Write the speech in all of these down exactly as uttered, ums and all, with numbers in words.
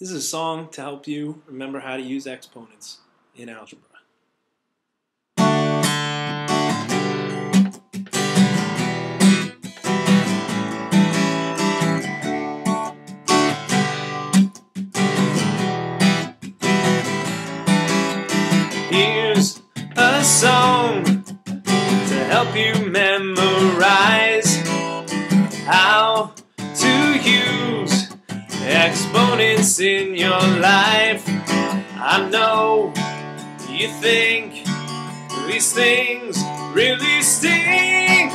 This is a song to help you remember how to use exponents in algebra. Here's a song to help you memorize how to use exponents in your life. I know you think these things really sting.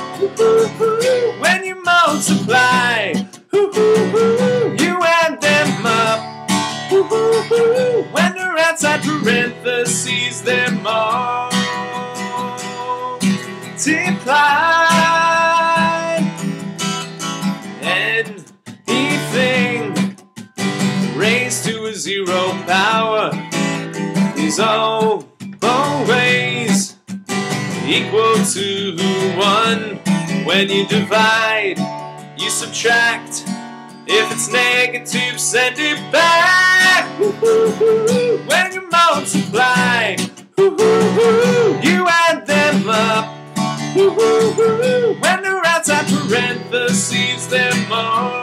When you multiply, you add them up. When they're outside parentheses, they're multiplied. Zero power is always equal to one. When you divide, you subtract. If it's negative, send it back. When you multiply, you add them up. When they're outside parentheses, they're more.